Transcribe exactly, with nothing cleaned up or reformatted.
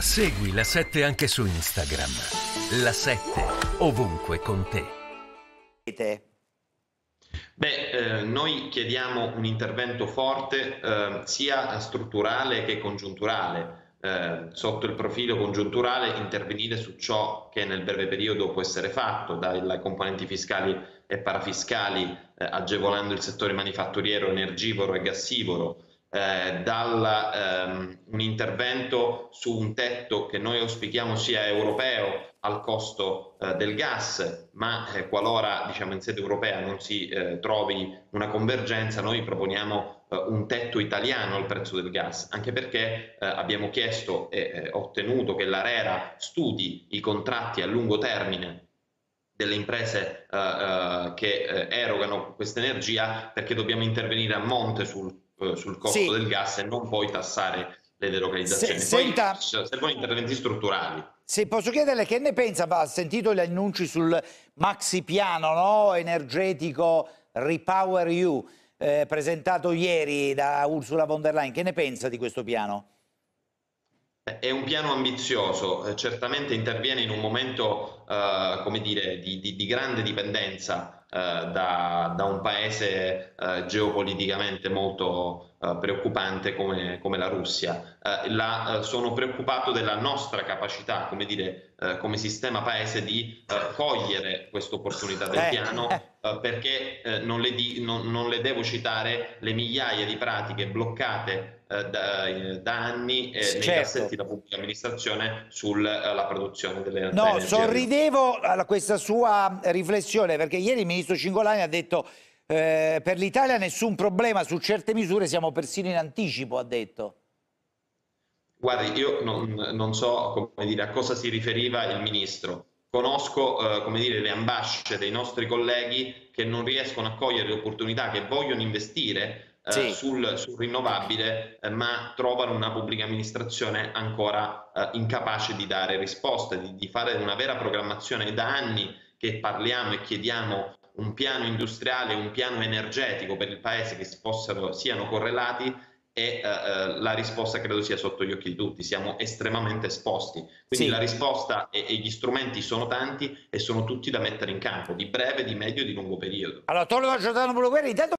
Segui la sette anche su Instagram. la sette, ovunque con te. Beh, eh, noi chiediamo un intervento forte eh, sia strutturale che congiunturale. Eh, sotto il profilo congiunturale, intervenire su ciò che nel breve periodo può essere fatto, dalle componenti fiscali e parafiscali, eh, agevolando il settore manifatturiero, energivoro e gassivoro, eh, dal, ehm, un intervento su un tetto che noi auspichiamo sia europeo al costo eh, del gas, ma eh, qualora diciamo, in sede europea non si eh, trovi una convergenza, noi proponiamo un tetto italiano al prezzo del gas, anche perché eh, abbiamo chiesto e eh, ottenuto che l'ARERA studi i contratti a lungo termine delle imprese eh, eh, che eh, erogano questa energia, perché dobbiamo intervenire a monte sul, eh, sul costo sì. del gas e non poi tassare le delocalizzazioni. Se, poi senta... servono interventi strutturali. Se posso chiederle che ne pensa, ha sentito gli annunci sul maxi piano no? energetico Repower E U. Eh, presentato ieri da Ursula von der Leyen, che ne pensa di questo piano? È un piano ambizioso, eh, certamente interviene in un momento eh, come dire, di, di, di grande dipendenza eh, da, da un paese eh, geopoliticamente molto eh, preoccupante come, come la Russia. Eh, la, eh, sono preoccupato della nostra capacità, come dire, eh, come sistema paese di eh, cogliere questa opportunità del eh, piano. Eh. Perché eh, non, le di, non, non le devo citare le migliaia di pratiche bloccate eh, da, eh, da anni eh, certo. nei cassetti della pubblica amministrazione sulla eh, produzione delle energie. No, sorridevo a questa sua riflessione perché ieri il ministro Cingolani ha detto eh, per l'Italia nessun problema, su certe misure siamo persino in anticipo, ha detto. Guardi, io non, non so come dire, a cosa si riferiva il ministro. Conosco eh, come dire, le ambasce dei nostri colleghi che non riescono a cogliere le opportunità, che vogliono investire eh, sì. sul, sul rinnovabile, eh, ma trovano una pubblica amministrazione ancora eh, incapace di dare risposte, di, di fare una vera programmazione. È da anni che parliamo e chiediamo un piano industriale, un piano energetico per il Paese che si possano, siano correlati, e eh, la risposta credo sia sotto gli occhi di tutti, siamo estremamente esposti, quindi sì. la risposta e, e gli strumenti sono tanti e sono tutti da mettere in campo, di breve, di medio e di lungo periodo. Allora torno da Giordano Bologueri, intanto...